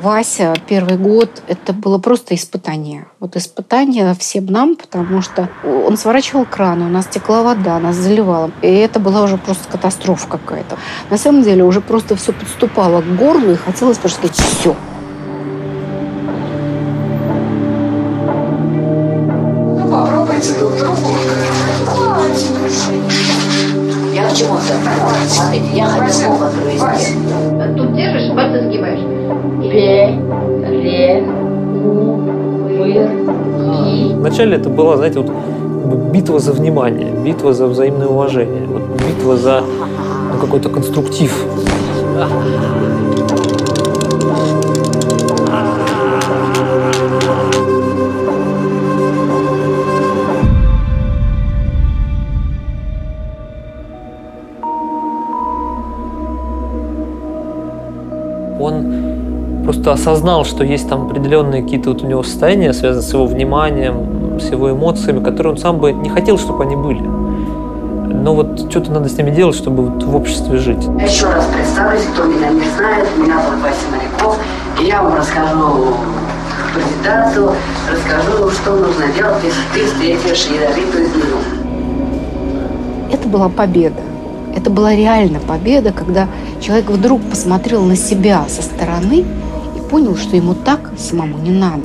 Вася, первый год, это было просто испытание. Вот испытание всем нам, потому что он сворачивал краны, у нас текла вода, нас заливало. И это была уже просто катастрофа какая-то. На самом деле уже просто все подступало к горлу, и хотелось просто сказать «все». Ну, попробуйте друг другу. Я хочу вот это. Смотрите, я хочу слово произнести. Тут держишь, пальцы сгибаешь. Вначале это была, знаете, вот битва за внимание, битва за взаимное уважение, вот, битва за какой-то конструктив. Просто осознал, что есть там определенные какие-то вот у него состояния, связанные с его вниманием, с его эмоциями, которые он сам бы не хотел, чтобы они были. Но вот что-то надо с ними делать, чтобы вот в обществе жить. Я еще раз представлюсь, кто меня не знает. Меня зовут Вася Моряков. И я вам расскажу презентацию, расскажу, что нужно делать, если ты встретишь ядовитую змею. Это была победа. Это была реально победа, когда человек вдруг посмотрел на себя со стороны, понял, что ему так самому не надо.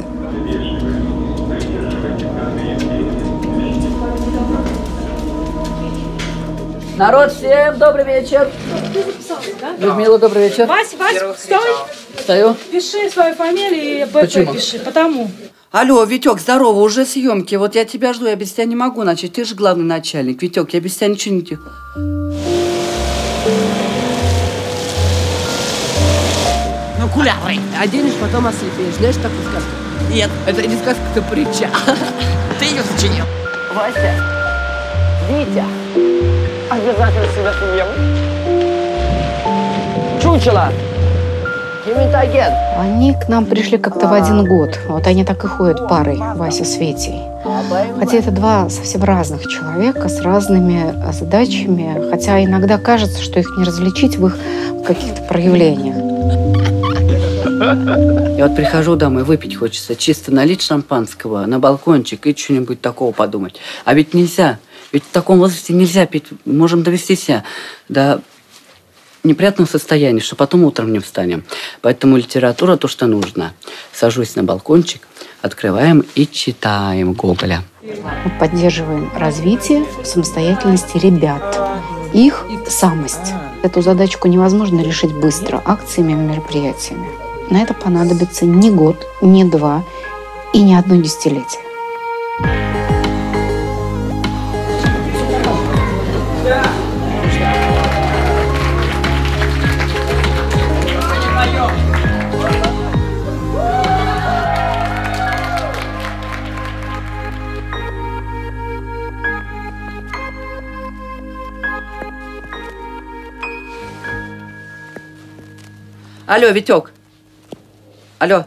Народ, всем добрый вечер. Ты записался, да? Людмила, добрый вечер. Вася, вставай. Встаю. Пиши свою фамилию и БП пиши, потому. Алло, Витек, здорово, уже съемки. Вот я тебя жду, я без тебя не могу начать. Ты же главный начальник. Витек, я без тебя ничего не... Куляры. Оденешь, потом ослепеешь. Знаешь такую сказку? Нет, это не сказка, это притча. Ты ее сочинил. Вася, Витя, обязательно сюда съем. Чучело, химитоген. Они к нам пришли как-то в один год. Вот они так и ходят парой, Вася с Витей. Хотя это два совсем разных человека с разными задачами. Хотя иногда кажется, что их не различить в их каких-то проявлениях. Я вот прихожу домой, выпить хочется, чисто налить шампанского на балкончик и что-нибудь такого подумать. А ведь нельзя, ведь в таком возрасте нельзя пить, можем довести себя до неприятного состояния, что потом утром не встанем. Поэтому литература то, что нужно. Сажусь на балкончик, открываем и читаем Гоголя. Мы поддерживаем развитие самостоятельности ребят, их самость. Эту задачку невозможно решить быстро акциями и мероприятиями. На это понадобится не год, не два и не одно десятилетие. Алло, Витек. Алло.